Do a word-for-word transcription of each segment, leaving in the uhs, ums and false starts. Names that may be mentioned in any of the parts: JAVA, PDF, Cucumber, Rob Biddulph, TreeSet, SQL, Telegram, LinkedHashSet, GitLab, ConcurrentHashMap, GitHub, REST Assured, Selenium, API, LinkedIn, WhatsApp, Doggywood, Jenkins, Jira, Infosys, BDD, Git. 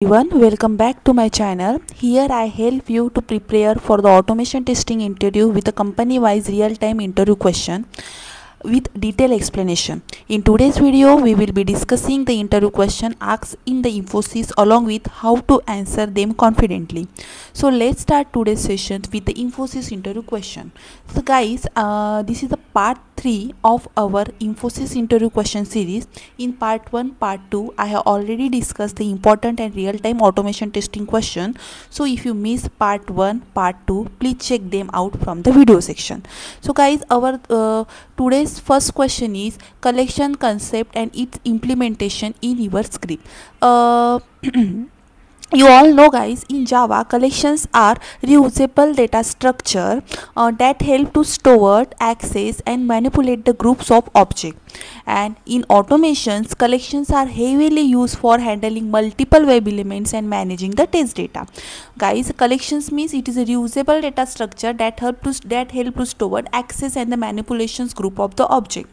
Everyone, welcome back to my channel. Here I help you to prepare for the automation testing interview with a company-wise real-time interview question with detailed explanation. In today's video, we will be discussing the interview question asked in the Infosys along with how to answer them confidently. So let's start today's session with the Infosys interview question. So guys, uh, this is the part three of our Infosys interview question series. In part one, part two, I have already discussed the important and real-time automation testing question. So if you miss part one, part two, please check them out from the video section. So guys, our uh, today's first question is collection concept and its implementation in your script. Uh, You all know guys, in Java, collections are reusable data structure uh, that help to store, access and manipulate the groups of objects. And in automations, collections are heavily used for handling multiple web elements and managing the test data. Guys, collections means it is a reusable data structure that help to, that help to store, access and the manipulations group of the object.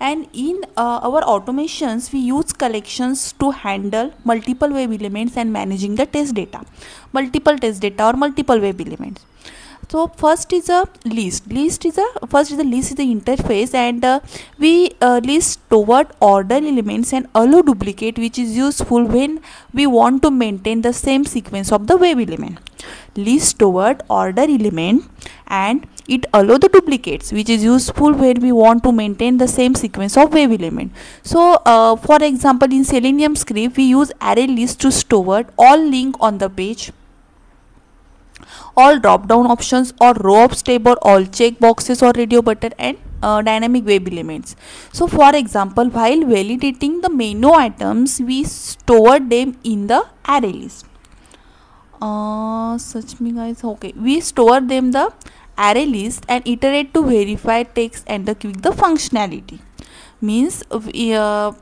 And in uh, our automations, we use collections to handle multiple web elements and managing the test data, multiple test data or multiple web elements. So first is a list. List is a first is the list is the interface, and uh, we uh, list toward order elements and allow duplicate, which is useful when we want to maintain the same sequence of the web element. List toward order element and it allow the duplicates, which is useful when we want to maintain the same sequence of web element. So uh, for example, in Selenium script, we use array list to store all link on the page, all drop down options or row of tab or all check boxes or radio button and uh, dynamic web elements. So for example, while validating the menu items, we store them in the array list. Uh, search me guys. Okay, we store them the array list and iterate to verify text and the quick the functionality. Means uh,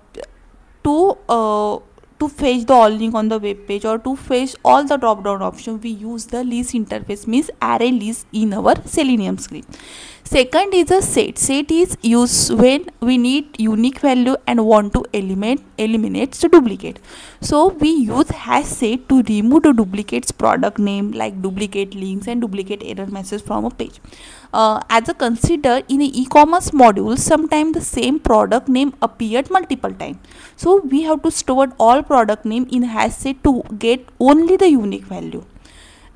to uh, to fetch the all link on the web page or to fetch all the drop down option, we use the list interface, means array list in our Selenium script. Second is a set. Set is used when we need unique value and want to eliminate eliminates the duplicate. So we use hash set to remove the duplicates product name like duplicate links and duplicate error message from a page. Uh, as a consider in the e-commerce module, sometimes the same product name appeared multiple times. So we have to store all product name in hash set to get only the unique value.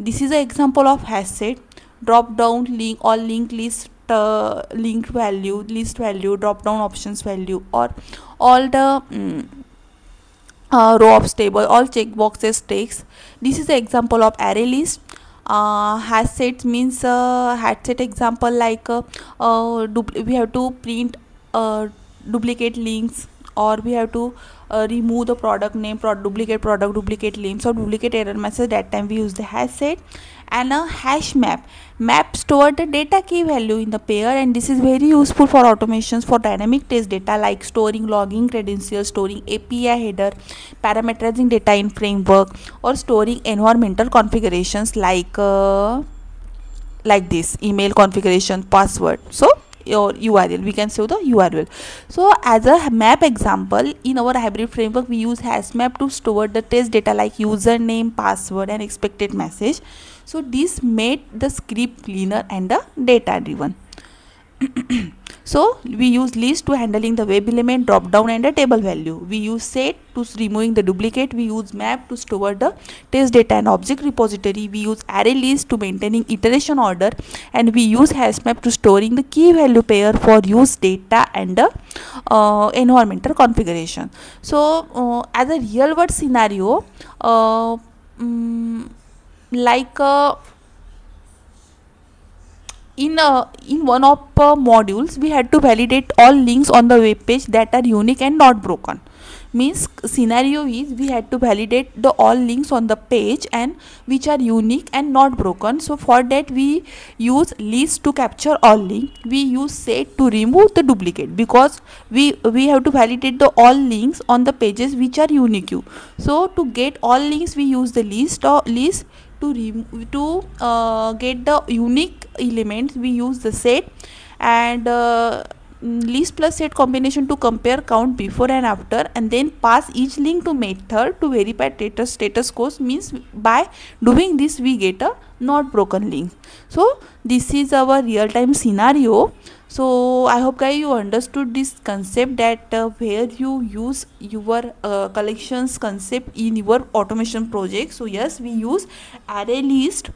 This is an example of hash set. Drop down link or link list uh, link value, list value, drop down options value, or all the mm, uh, row of table, all checkboxes text. This is an example of array list. Uh, hash set means uh, hash set example like uh, uh, we have to print uh, duplicate links, or we have to uh, remove the product name, product, duplicate product, duplicate links or duplicate error message. That time we use the hash set. And a hash map. Map store the data key value in the pair, and this is very useful for automations for dynamic test data like storing logging credentials, storing A P I header, parameterizing data in framework, or storing environmental configurations like uh, like this email configuration, password. So your U R L, we can save the U R L. So as a map example, in our hybrid framework, we use hash map to store the test data like username, password and expected message. So this made the script cleaner and the data driven. So we use list to handling the web element, drop down and the table value. We use set to removing the duplicate. We use map to store the test data and object repository. We use array list to maintaining iteration order, and we use hash map to storing the key value pair for use data and the uh, environmental configuration. So uh, as a real world scenario, uh, um, like a In, uh, in one of uh, modules, we had to validate all links on the web page that are unique and not broken. Means scenario is we had to validate the all links on the page and which are unique and not broken. So for that, we use list to capture all link. We use set to remove the duplicate, because we we have to validate the all links on the pages which are unique. So to get all links, we use the list or list. To, to uh, get the unique elements, we use the set, and uh, least plus set combination to compare count before and after, and then pass each link to method to verify status status quo. Means by doing this we get a not broken link. So this is our real time scenario. So I hope guys you understood this concept, that uh, where you use your uh, collections concept in your automation project. So yes, we use array list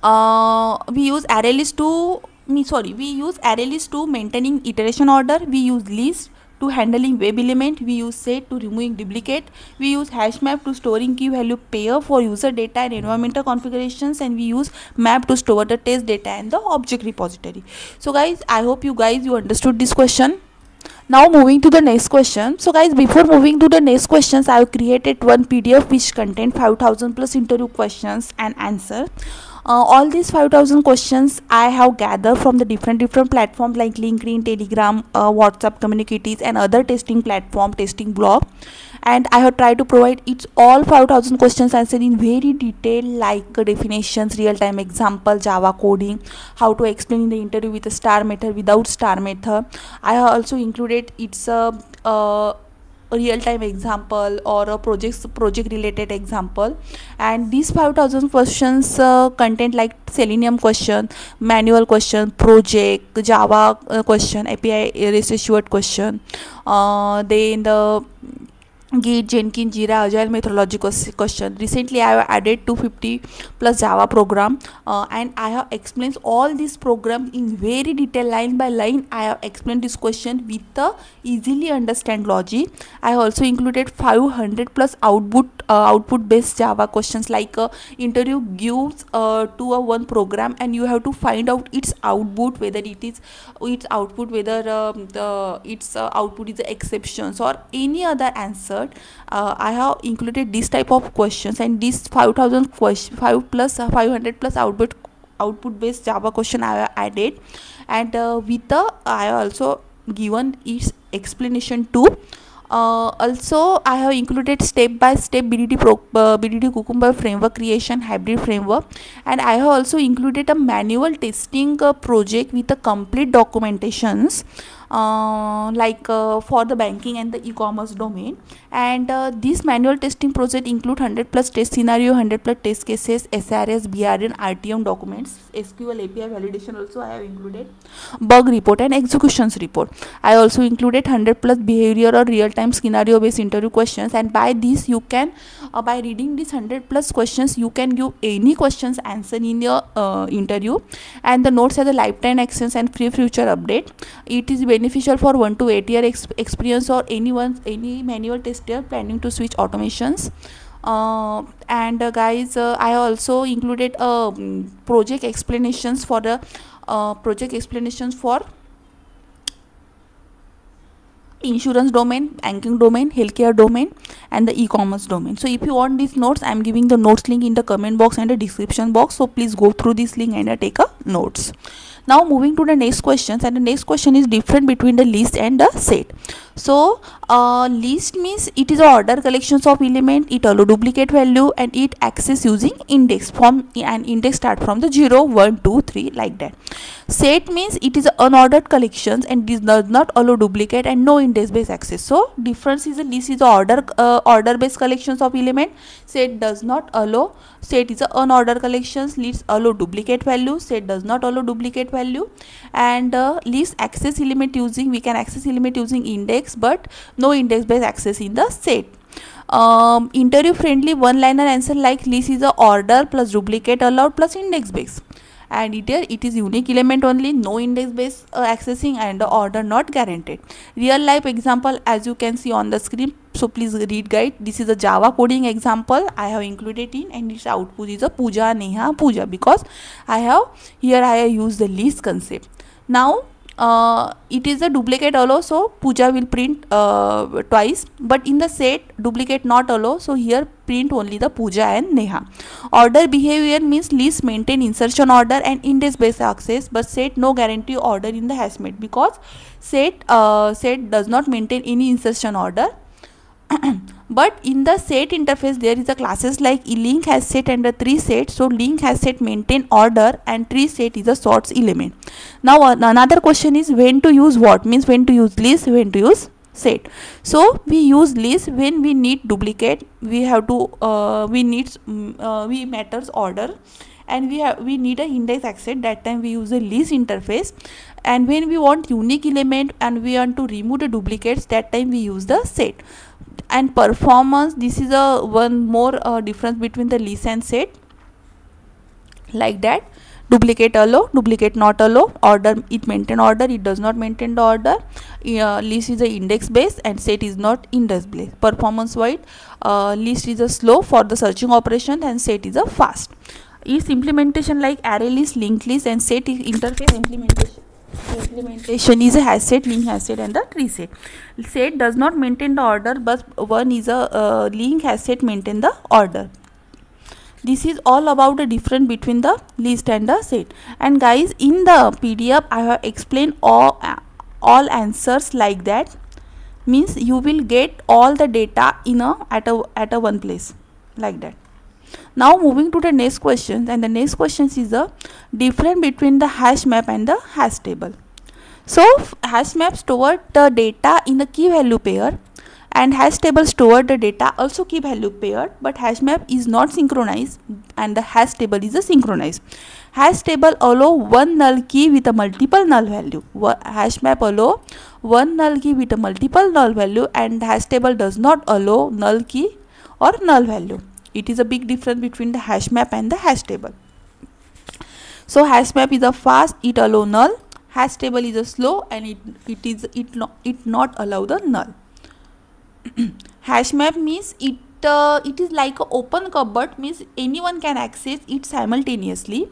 uh, we use array list to Me, sorry, we use array list to maintaining iteration order, we use list to handling web element, we use set to removing duplicate, we use hash map to storing key value pair for user data and environmental configurations, and we use map to store the test data and the object repository. So guys, I hope you guys you understood this question. Now moving to the next question. So guys, before moving to the next questions, I have created one P D F which contains five thousand plus interview questions and answers. Uh, all these five thousand questions I have gathered from the different different platforms like LinkedIn, Telegram, uh, WhatsApp communities and other testing platform, testing blog, and I have tried to provide each all five thousand questions answered in very detail, like uh, definitions, real time example, Java coding, how to explain the interview with a star method, without star method. I have also included its uh, uh, real time example or a projects project related example. And these five thousand questions uh, contain like Selenium question, manual question, project, Java uh, question, A P I REST Assured question, uh, then the Git, Jenkins, Jira, Agile methodology question. Recently I have added two hundred fifty plus Java program, uh, and I have explained all these programs in very detail, line by line. I have explained this question with the easily understand logic. I have also included five hundred plus output uh, output based Java questions, like uh, interview gives uh, to a one program and you have to find out its output, whether it is its output whether um, the its uh, output is exceptions or any other answer. Uh, I have included this type of questions, and these five thousand question, five plus uh, five hundred plus output output based Java question I have added, and uh, with the I have also given its explanation too. Uh, also, I have included step by step B D D pro, uh, B D D Cucumber framework creation, hybrid framework, and I have also included a manual testing uh, project with a complete documentations. Uh, like uh, for the banking and the e-commerce domain, and uh, this manual testing project include one hundred plus test scenario, one hundred plus test cases, S R S, B R N, R T M documents, S Q L, A P I validation also I have included, bug report and executions report. I also included one hundred plus behavior or real-time scenario based interview questions, and by this you can uh, by reading these one hundred plus questions you can give any questions answer in your uh, interview. And the notes are the lifetime actions and free future update. It is very beneficial for one to eight year ex experience or anyone, any manual tester planning to switch automations. Uh, and uh, guys, uh, I also included uh, project explanations for the uh, project explanations for insurance domain, banking domain, healthcare domain, and the e-commerce domain. So if you want these notes, I am giving the notes link in the comment box and the description box. So please go through this link and uh, take a notes. Now moving to the next questions, and the next question is different between the list and the set. So uh, list means it is order collections of element, it allow duplicate value, and it access using index from an index start from the zero, one, two, three like that. Set means it is unordered collections and this does not allow duplicate and no index based access. So difference is the list is order uh, order based collections of element, set does not allow, set is unordered collections, list allow duplicate value, set does not allow duplicate value, and uh, list access element using, we can access element using index but no index based access in the set. Um, interview friendly one liner answer like list is a order plus duplicate allowed plus index based, and it, it is unique element only, no index based uh, accessing, and the order not guaranteed. Real life example as you can see on the screen, so please read guide. This is a Java coding example I have included in, and its output is a Pooja, Neha, Pooja, because I have here I have used the list concept. Now Uh, it is a duplicate allow, so Pooja will print uh, twice, but in the set duplicate not allow, so here print only the Pooja and Neha. Order behavior means list maintain insertion order and index based access, but set no guarantee order in the HashMap because set uh, set does not maintain any insertion order. But in the set interface, there is a classes like LinkedHashSet and a TreeSet. So LinkedHashSet maintain order and TreeSet is a sorts element. Now another question is when to use what, means when to use list, when to use set. So we use list when we need duplicate, we have to uh, we need uh, we matters order, and we have we need a index access. That time we use a list interface. And when we want unique element and we want to remove the duplicates, that time we use the set. And performance, this is a one more uh, difference between the list and set, like that duplicate allow, duplicate not allow, order it maintain order, it does not maintain the order. Uh, list is a index based and set is not index based. Performance wise, uh, list is a slow for the searching operation and set is a fast. Is implementation like array list, linked list, and set is interface implementation. Implementation is a hash set, link hash set, and the tree set. Set does not maintain the order, but one is a uh, link hash set maintain the order. This is all about the difference between the list and the set. And guys, in the P D F, I have explained all uh, all answers like that. Means you will get all the data in a at a at a one place, like that. Now moving to the next question, and the next question is the difference between the hash map and the hash table. So hash map stored the data in a key value pair, and hash table stored the data also key value pair, but hash map is not synchronized and the hash table is a synchronized. Hash table allow one null key with a multiple null value. Hash map allow one null key with a multiple null value, and hash table does not allow null key or null value. It is a big difference between the hash map and the hash table. So hash map is a fast, it allow null. Hash table is a slow, and it it is it not it not allow the null. Hash map means it uh, it is like a open cupboard, means anyone can access it simultaneously.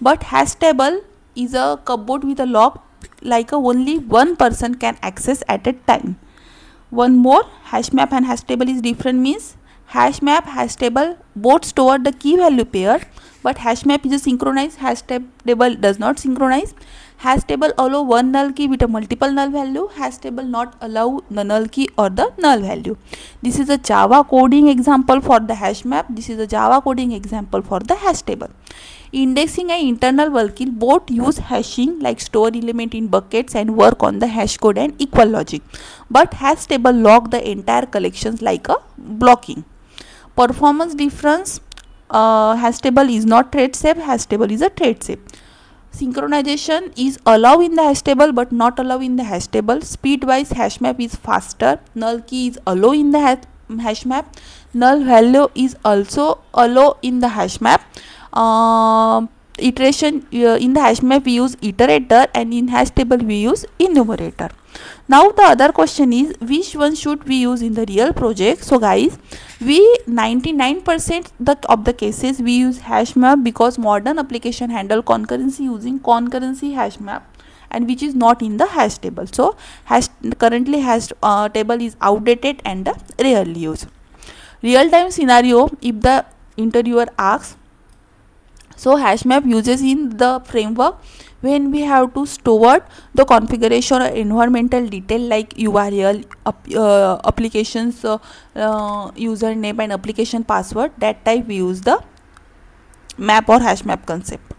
But hash table is a cupboard with a lock, like a only one person can access at a time. One more, hash map and hash table is different, means hash map, hash table both store the key value pair, but hash map is a synchronized, hash table does not synchronize. Hash table allow one null key with a multiple null value, hash table not allow the null key or the null value. This is a Java coding example for the hash map, this is a Java coding example for the hash table. Indexing and internal working both use hashing, like store element in buckets and work on the hash code and equal logic. But hash table lock the entire collections like a blocking. Performance difference, uh, hash table is not thread safe, hash table is a thread safe. Synchronization is allowed in the hash table but not allowed in the hash table. Speed wise, hash map is faster, null key is allowed in the hash, hash map, null value is also allowed in the hash map. Uh, iteration uh, in the hash map we use iterator, and in hash table we use enumerator. Now the other question is which one should we use in the real project. So guys, we ninety-nine percent of the cases we use hash map, because modern application handle concurrency using concurrency hash map, and which is not in the hash table. So hash currently hash uh, table is outdated and uh, rarely used. Real time scenario, if the interviewer asks, so hash map uses in the framework when we have to store the configuration or environmental detail like U R L, up, uh, applications uh, uh, username and application password. That type we use the map or hash map concept.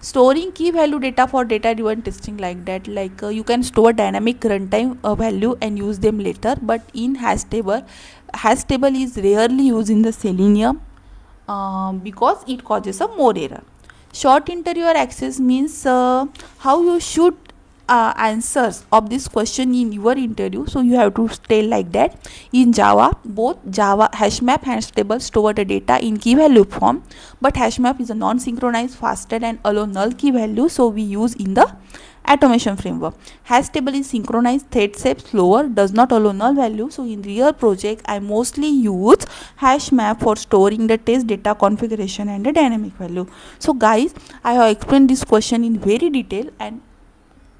Storing key value data for data driven testing, like that, like uh, you can store dynamic runtime uh, value and use them later. But in hash table, hash table is rarely used in the Selenium uh, because it causes a more error. Short interviewer access means uh, how you should uh, answers of this question in your interview. So you have to stay like that. In Java, both Java hash map hash table store the data in key value form, but hash map is a non-synchronized, faster, and allow null key value. So we use in the automation framework. Hash table is synchronized, thread safe, slower, does not allow null value. So in real project, I mostly use hash map for storing the test data, configuration, and the dynamic value. So guys, I have explained this question in very detail, and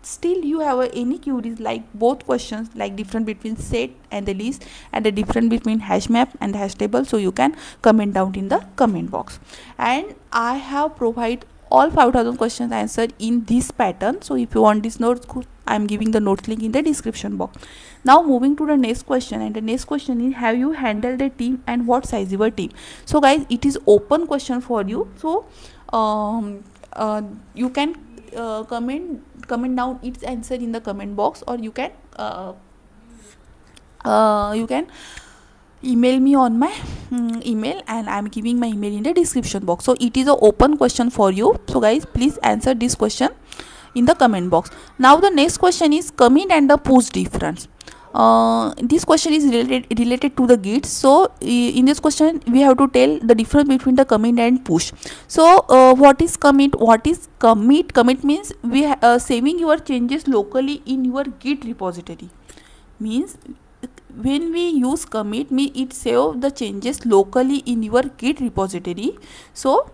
still you have any queries like both questions, like different between set and the list, and the difference between hash map and hash table, so you can comment down in the comment box. And I have provided all five thousand questions answered in this pattern. So if you want this notes, I am giving the notes link in the description box. Now moving to the next question, and the next question is, have you handled a team and what size your team? So guys, it is open question for you. So um, uh, you can uh, comment comment down its answer in the comment box, or you can uh, uh, you can email me on my um, email, and I am giving my email in the description box. So it is an open question for you. So guys, please answer this question in the comment box. Now the next question is commit and the push difference. Uh, this question is related related to the Git. So in this question we have to tell the difference between the commit and push. So uh, what is commit? What is commit? Commit means we uh, saving your changes locally in your Git repository. Means when we use commit, mean it save the changes locally in your Git repository. So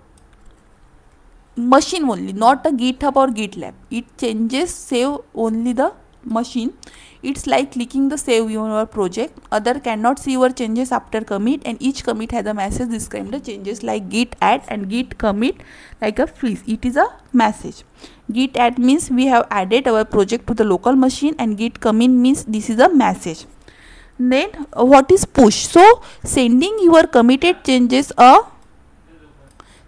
machine only, not the GitHub or GitLab. It changes save only the machine. It's like clicking the save your project. Other cannot see your changes after commit, and each commit has a message describing the changes like git add and git commit, like a freeze. It is a message. Git add means we have added our project to the local machine, and git commit means this is a message. Then uh, what is push? So sending your committed changes a uh,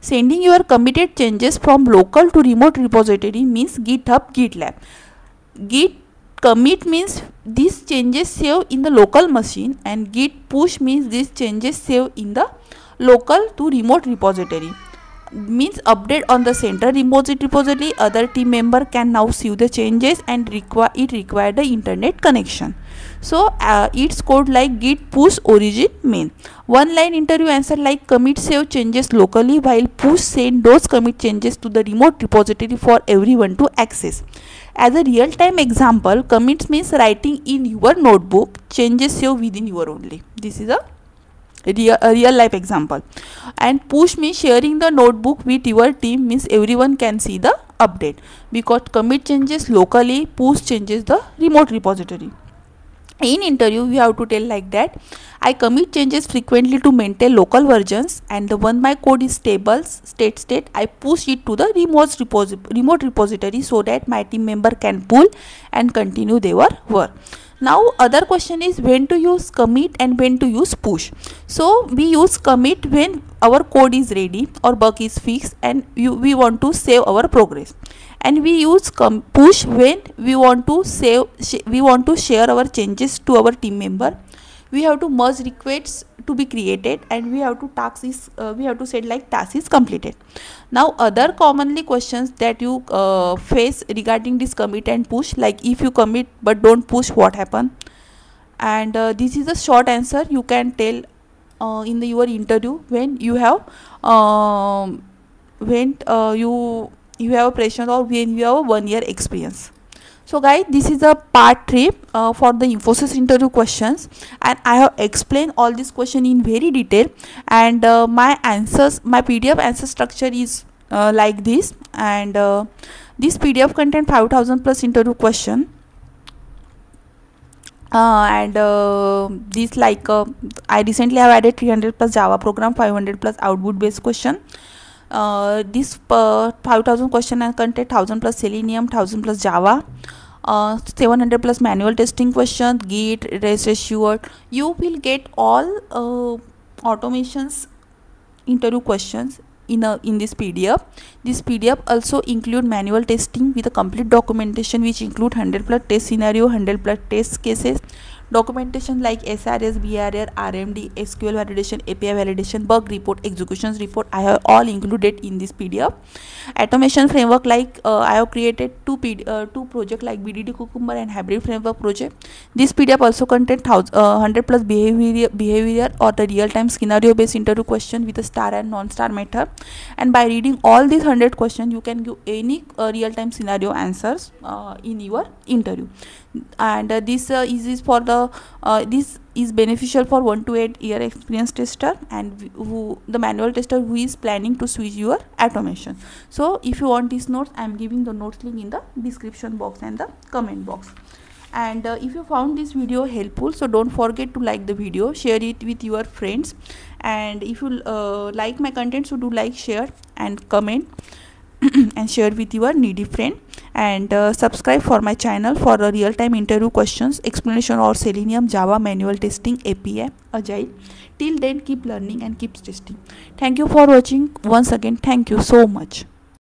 Sending your committed changes from local to remote repository means GitHub, GitLab. Git commit means these changes save in the local machine, and git push means these changes save in the local to remote repository. Means update on the central repository. Other team member can now see the changes, and require it require the internet connection. So uh, it's code like git push origin main. One line interview answer like commit save changes locally, while push send those commit changes to the remote repository for everyone to access. As a real time example, commits means writing in your notebook, changes save within your only. This is a Real, a real life example. And push means sharing the notebook with your team, means everyone can see the update, because commit changes locally, push changes the remote repository. In interview we have to tell like that, I commit changes frequently to maintain local versions, and the one my code is stable state state I push it to the remote repository remote repository so that my team member can pull and continue their work. Now other question is, when to use commit and when to use push. So we use commit when our code is ready or bug is fixed, and you, we want to save our progress. And we use com push when we want to save we want to share our changes to our team member. We have to merge requests to be created, and we have to task is uh, we have to set like task is completed. Now other commonly questions that you uh, face regarding this commit and push, like if you commit but don't push, what happen? And uh, this is a short answer you can tell uh, in the, your interview when you have um, when uh, you you have a pressure, or when you have a one year experience. So guys, this is a part three uh, for the Infosys interview questions, and I have explained all this question in very detail, and uh, my answers, my P D F answer structure is uh, like this, and uh, this P D F contains five thousand plus interview question, uh, and uh, this like uh, I recently have added three hundred plus Java program, five hundred plus output based question. Uh, this uh, five thousand question and contain one thousand plus Selenium, one thousand plus Java, uh, seven hundred plus manual testing question, Git, REST Assured. You will get all uh, automations interview questions in a in this P D F. This P D F also include manual testing with a complete documentation, which include one hundred plus test scenario, one hundred plus test cases. Documentation like S R S, B R R, R M D, S Q L validation, A P I validation, bug report, executions report, I have all included in this P D F. Automation framework like uh, I have created two P D, uh, two project like B D D Cucumber and hybrid framework project. This P D F also contains uh, one hundred plus behavior behavior or the real time scenario based interview question with a star and non star method. And by reading all these one hundred questions, you can give any uh, real time scenario answers uh, in your interview. And uh, this uh, is, is for the uh, this is beneficial for one to eight year experience tester, and who the manual tester who is planning to switch your automation. So if you want these notes, I am giving the notes link in the description box and the comment box. And uh, if you found this video helpful, so don't forget to like the video, share it with your friends, and if you uh, like my content, so do like, share and comment. and share with your needy friend, and uh, subscribe for my channel for a real-time interview questions, explanation or Selenium, Java, manual testing, A P I, Agile. Till then, keep learning and keep testing. Thank you for watching. Once again, thank you so much.